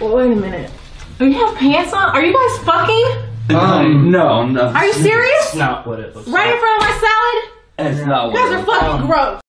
Well, wait a minute. Do you have pants on? Are you guys fucking? No. Are you serious? That's not what it looks like. Right in front of my salad? That's not what it looks like. You guys are fucking gross.